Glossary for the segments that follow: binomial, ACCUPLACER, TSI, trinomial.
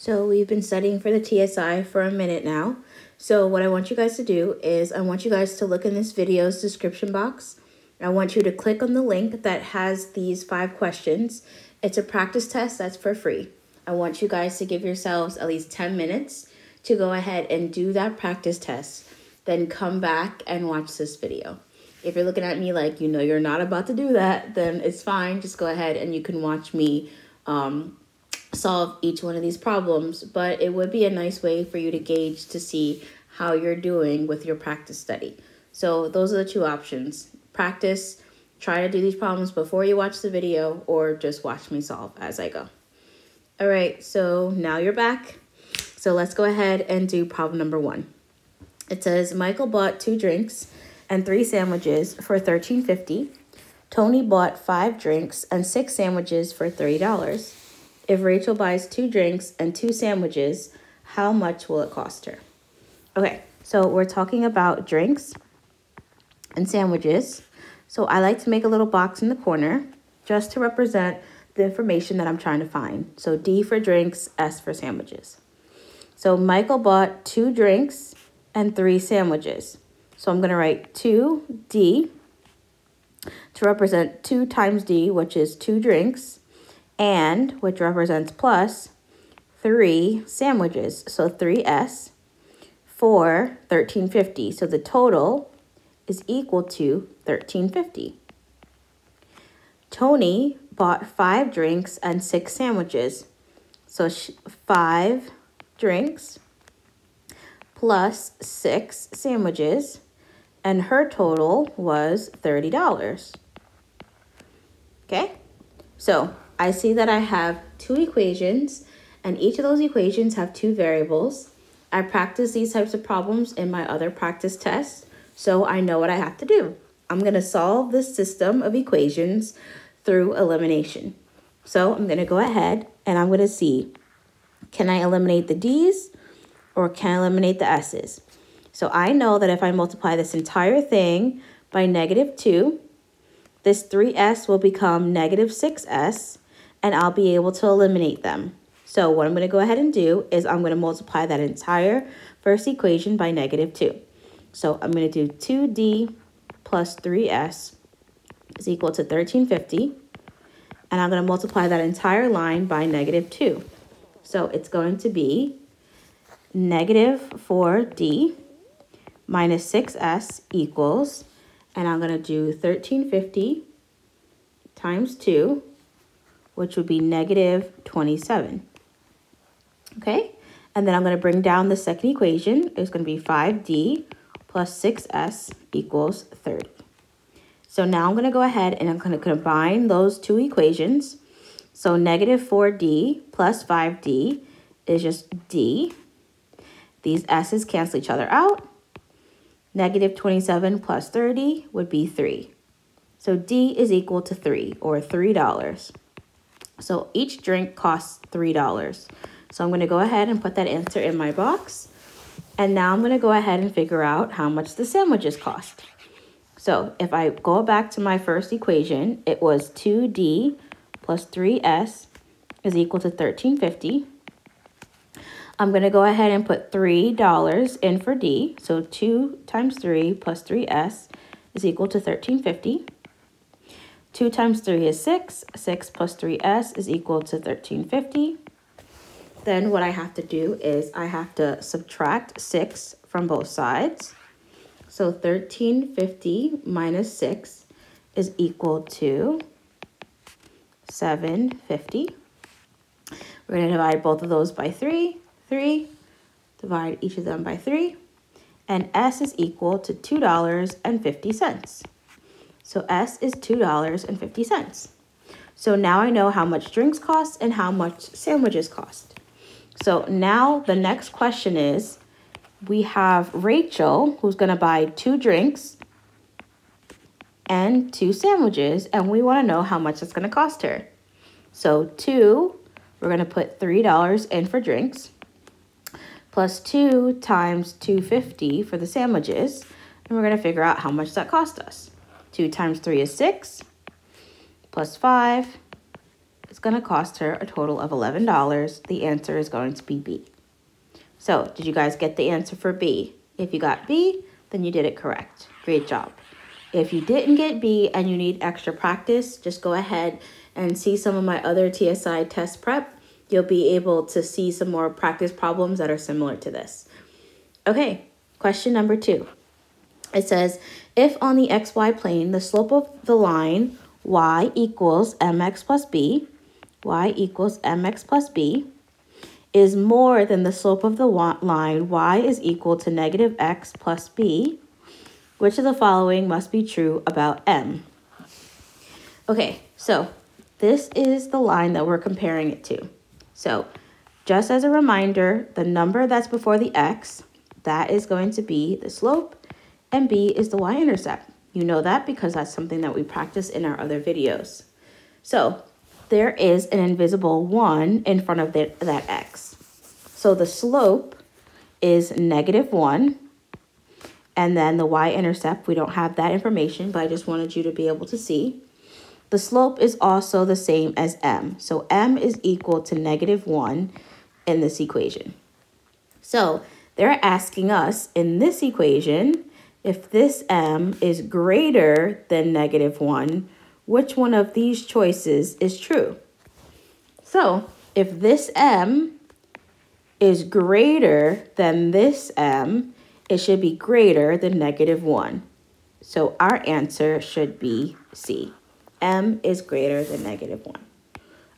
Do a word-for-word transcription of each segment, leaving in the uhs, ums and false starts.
So we've been studying for the T S I for a minute now. So what I want you guys to do is I want you guys to look in this video's description box. I want you to click on the link that has these five questions. It's a practice test that's for free. I want you guys to give yourselves at least ten minutes to go ahead and do that practice test. Then come back and watch this video. If you're looking at me like, you know, you're not about to do that, then it's fine. Just go ahead and you can watch me um, solve each one of these problems, but it would be a nice way for you to gauge to see how you're doing with your practice study. So those are the two options. Practice, try to do these problems before you watch the video, or just watch me solve as I go. All right, so now you're back. So let's go ahead and do problem number one. It says Michael bought two drinks and three sandwiches for thirteen fifty. Tony bought five drinks and six sandwiches for three dollars. If Rachel buys two drinks and two sandwiches, how much will it cost her? Okay, so we're talking about drinks and sandwiches. So I like to make a little box in the corner just to represent the information that I'm trying to find. So D for drinks, S for sandwiches. So Michael bought two drinks and three sandwiches. So I'm gonna write two D to represent two times D, which is two drinks, and, which represents plus, three sandwiches, so three S, for thirteen fifty. So the total is equal to thirteen fifty. Tony bought five drinks and six sandwiches. So she, five drinks plus six sandwiches, and her total was thirty dollars. Okay, so I see that I have two equations, and each of those equations have two variables. I practice these types of problems in my other practice tests, so I know what I have to do. I'm gonna solve this system of equations through elimination. So I'm gonna go ahead and I'm gonna see, can I eliminate the D's or can I eliminate the S's? So I know that if I multiply this entire thing by negative two, this three S will become negative six S, and I'll be able to eliminate them. So what I'm going to go ahead and do is I'm going to multiply that entire first equation by negative two. So I'm going to do two D plus three S is equal to thirteen fifty. And I'm going to multiply that entire line by negative two. So it's going to be negative four D minus six S equals, and I'm going to do thirteen fifty times two, which would be negative twenty-seven. Okay, and then I'm going to bring down the second equation. It's going to be five D plus six S equals thirty. So now I'm going to go ahead and I'm going to combine those two equations. So negative four D plus five D is just D. These S's cancel each other out. Negative twenty-seven plus thirty would be three. So D is equal to three, or three dollars. So each drink costs three dollars. So I'm going to go ahead and put that answer in my box. And now I'm going to go ahead and figure out how much the sandwiches cost. So if I go back to my first equation, it was two D plus three S is equal to thirteen fifty. I'm going to go ahead and put three dollars in for D. So two times three plus three S is equal to thirteen fifty. two times three is six. six plus three S is equal to thirteen fifty. Then what I have to do is I have to subtract six from both sides. So thirteen fifty minus six is equal to seven fifty. We're going to divide both of those by three. three, divide each of them by three, and S is equal to two dollars and fifty cents. So S is two dollars and fifty cents. So now I know how much drinks cost and how much sandwiches cost. So now the next question is, we have Rachel, who's gonna buy two drinks and two sandwiches, and we wanna know how much it's gonna cost her. So two, we're gonna put three dollars in for drinks, plus two times two fifty for the sandwiches. And we're going to figure out how much that cost us. two times three is six, plus five is going to cost her a total of eleven dollars. The answer is going to be B. So did you guys get the answer for B? If you got B, then you did it correct. Great job. If you didn't get B and you need extra practice, just go ahead and see some of my other T S I test prep. You'll be able to see some more practice problems that are similar to this. Okay, question number two. It says, if on the xy plane, the slope of the line y equals mx plus b, y equals mx plus b, is more than the slope of the line y is equal to negative x plus b, which of the following must be true about m? Okay, so this is the line that we're comparing it to. So just as a reminder, the number that's before the x, that is going to be the slope, and B is the y-intercept. You know that because that's something that we practice in our other videos. So there is an invisible one in front of the, that x. So the slope is negative one, and then the y-intercept, we don't have that information, but I just wanted you to be able to see. The slope is also the same as m. So m is equal to negative one in this equation. So they're asking us in this equation, if this m is greater than negative one, which one of these choices is true? So if this m is greater than this m, it should be greater than negative one. So our answer should be C. M is greater than negative one.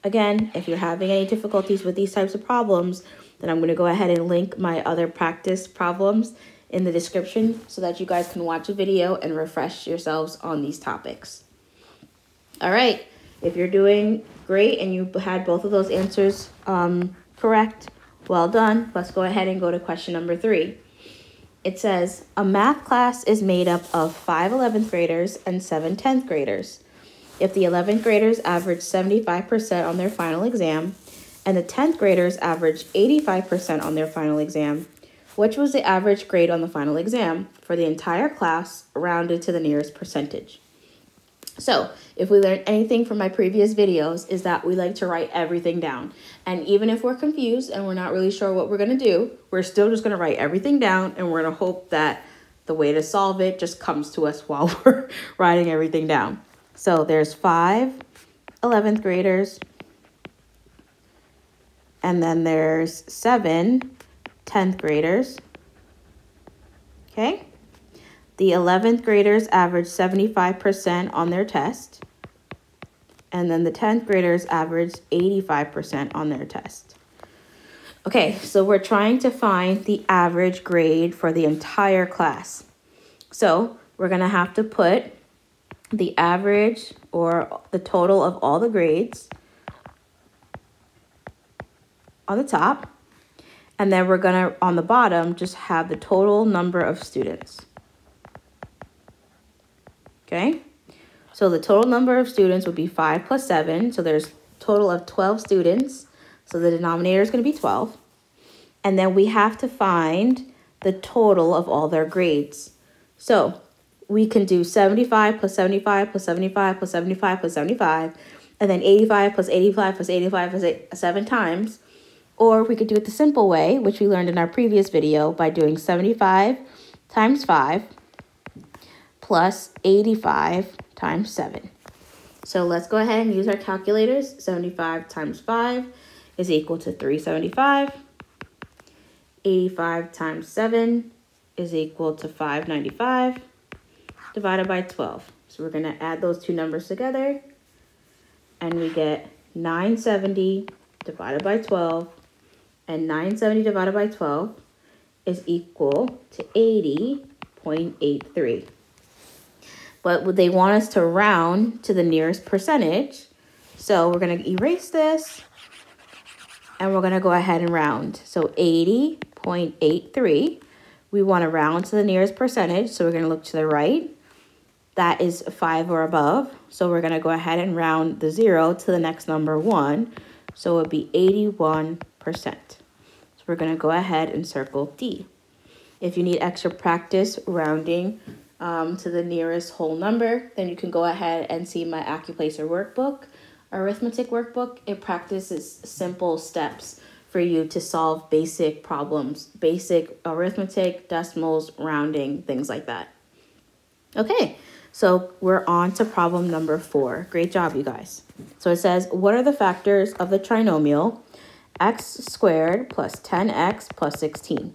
Again, if you're having any difficulties with these types of problems, then I'm going to go ahead and link my other practice problems in the description so that you guys can watch a video and refresh yourselves on these topics. All right, if you're doing great and you had both of those answers um, correct, well done. Let's go ahead and go to question number three. It says, a math class is made up of five eleventh graders and seven tenth graders. If the eleventh graders average seventy-five percent on their final exam and the tenth graders average eighty-five percent on their final exam, which was the average grade on the final exam for the entire class rounded to the nearest percentage? So if we learned anything from my previous videos, is that we like to write everything down. And even if we're confused and we're not really sure what we're going to do, we're still just going to write everything down, and we're going to hope that the way to solve it just comes to us while we're writing everything down. So there's five eleventh graders, and then there's seven tenth graders, okay? The eleventh graders average seventy-five percent on their test, and then the tenth graders average eighty-five percent on their test. Okay, so we're trying to find the average grade for the entire class. So we're gonna have to put the average or the total of all the grades on the top, and then we're gonna, on the bottom, just have the total number of students. Okay, so the total number of students would be five plus seven, so there's a total of twelve students, so the denominator is gonna be twelve, and then we have to find the total of all their grades. So we can do seventy-five plus seventy-five plus seventy-five plus seventy-five plus seventy-five, and then eighty-five plus eighty-five plus eighty-five plus eight, seven times. Or we could do it the simple way, which we learned in our previous video, by doing seventy-five times five plus eighty-five times seven. So let's go ahead and use our calculators. seventy-five times five is equal to three seventy-five. eighty-five times seven is equal to five ninety-five divided by twelve. So we're going to add those two numbers together, and we get nine seventy divided by twelve. And nine seventy divided by twelve is equal to eighty point eight three. But they want us to round to the nearest percentage. So we're going to erase this, and we're going to go ahead and round. So eighty point eight three, we want to round to the nearest percentage. So we're going to look to the right. That is five or above. So we're going to go ahead and round the zero to the next number, one. So it would be eighty-one percent. So we're going to go ahead and circle D. If you need extra practice rounding um, to the nearest whole number, then you can go ahead and see my ACCUPLACER workbook. arithmetic workbook, it practices simple steps for you to solve basic problems, basic arithmetic, decimals, rounding, things like that. Okay, so we're on to problem number four. Great job, you guys. So it says, what are the factors of the trinomial x squared plus ten x plus sixteen?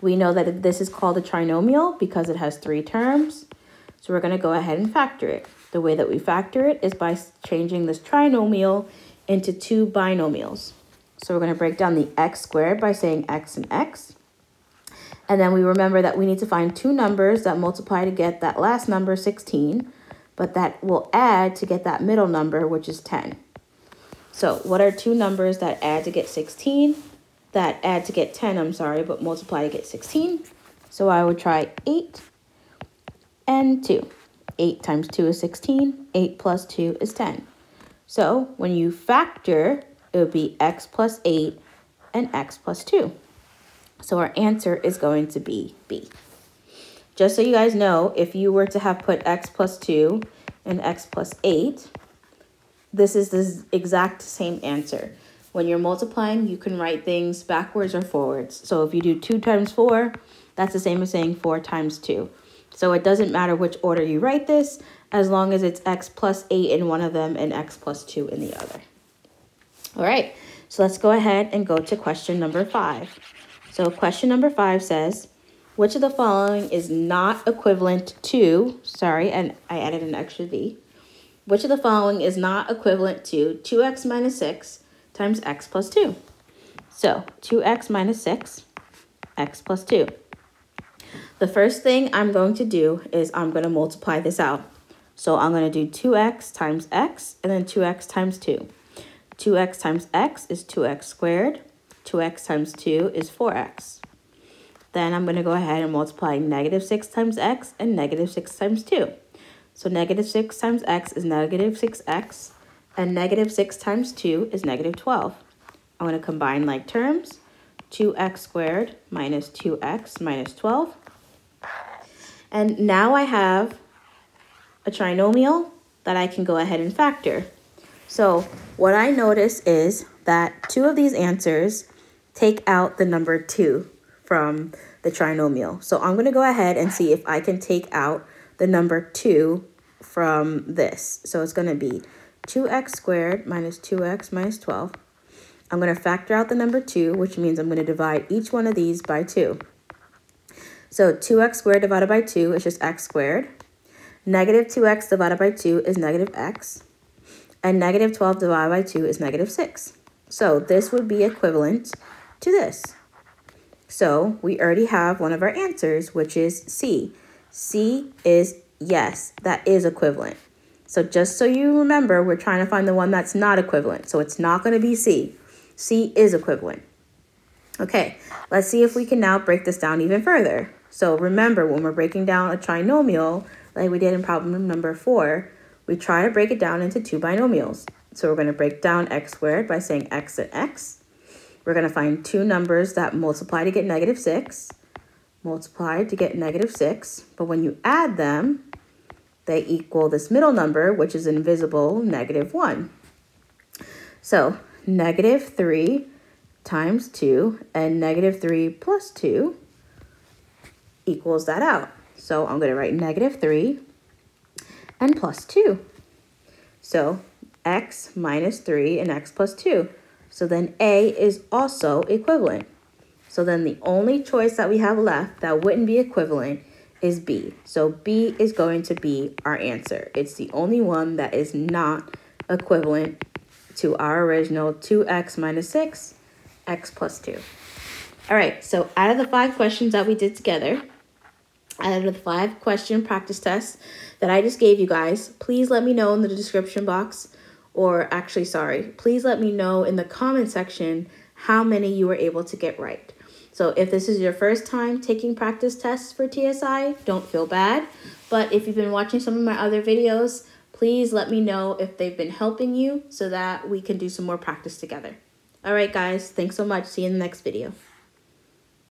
We know that this is called a trinomial because it has three terms. So we're going to go ahead and factor it. The way that we factor it is by changing this trinomial into two binomials. So we're going to break down the x squared by saying x and x. And then we remember that we need to find two numbers that multiply to get that last number, sixteen, but that will add to get that middle number, which is ten. So what are two numbers that add to get sixteen? That add to get ten, I'm sorry, but multiply to get sixteen. So I would try eight and two. eight times two is sixteen. eight plus two is ten. So when you factor, it would be x plus eight and x plus two. So our answer is going to be B. Just so you guys know, if you were to have put x plus two and x plus eight, this is the exact same answer. When you're multiplying, you can write things backwards or forwards. So if you do two times four, that's the same as saying four times two. So it doesn't matter which order you write this, as long as it's x plus eight in one of them and x plus two in the other. All right, so let's go ahead and go to question number five. So question number five says, which of the following is not equivalent to, sorry, and I added an extra V. Which of the following is not equivalent to two x minus six times x plus two? So two x minus six, x plus two. The first thing I'm going to do is I'm going to multiply this out. So I'm going to do two x times x and then two x times two. two x times x is two x squared. two x times two is four x. Then I'm going to go ahead and multiply negative six times x and negative six times two. So negative six times x is negative six x, and negative six times two is negative twelve. I'm going to combine like terms, two x squared minus two x minus twelve. And now I have a trinomial that I can go ahead and factor. So what I notice is that two of these answers take out the number two from the trinomial. So I'm going to go ahead and see if I can take out the number two from this. So it's going to be two x squared minus two x minus twelve. I'm going to factor out the number two, which means I'm going to divide each one of these by two. So two x squared divided by two is just x squared. Negative two x divided by two is negative x. And negative twelve divided by two is negative six. So this would be equivalent to this. So we already have one of our answers, which is C. C is yes, that is equivalent. So just so you remember, we're trying to find the one that's not equivalent. So it's not going to be C. C is equivalent. Okay, let's see if we can now break this down even further. So remember, when we're breaking down a trinomial, like we did in problem number four, we try to break it down into two binomials. So we're going to break down x squared by saying x and x. We're going to find two numbers that multiply to get negative six, multiply to get negative six. But when you add them, they equal this middle number, which is invisible, negative one. So negative three times two and negative three plus two equals that out. So I'm going to write negative three and plus two. So x minus three and x plus two. So then A is also equivalent. So then the only choice that we have left that wouldn't be equivalent is B. So B is going to be our answer. It's the only one that is not equivalent to our original two x minus six, x plus two. All right, so out of the five questions that we did together, out of the five question practice tests that I just gave you guys, please let me know in the description box, or actually, sorry, please let me know in the comment section how many you were able to get right. So if this is your first time taking practice tests for T S I, don't feel bad. But if you've been watching some of my other videos, please let me know if they've been helping you so that we can do some more practice together. All right, guys, thanks so much. See you in the next video.